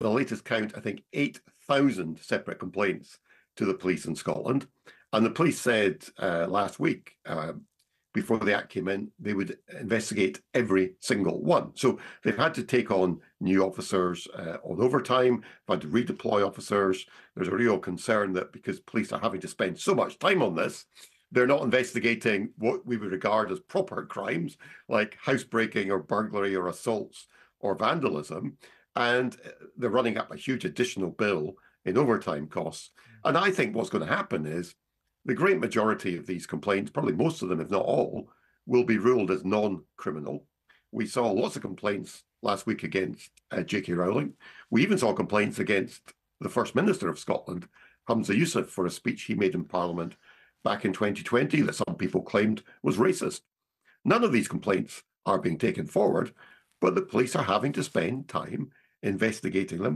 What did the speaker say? the latest count, I think, 8,000 separate complaints to the police in Scotland. And the police said last week, before the Act came in, they would investigate every single one. So they've had to take on new officers on overtime, had to redeploy officers. There's a real concern that because police are having to spend so much time on this, they're not investigating what we would regard as proper crimes, like housebreaking or burglary or assaults or vandalism. And they're running up a huge additional bill in overtime costs. And I think what's going to happen is the great majority of these complaints, probably most of them, if not all, will be ruled as non-criminal. We saw lots of complaints last week against J.K. Rowling. We even saw complaints against the First Minister of Scotland, Humza Yousef, for a speech he made in Parliament back in 2020 that some people claimed was racist. None of these complaints are being taken forward, but the police are having to spend time investigating them